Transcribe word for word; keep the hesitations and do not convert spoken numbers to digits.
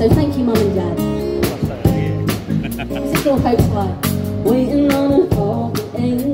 So thank you, Mum and Dad. This is all Hopes High. Waiting on a holiday.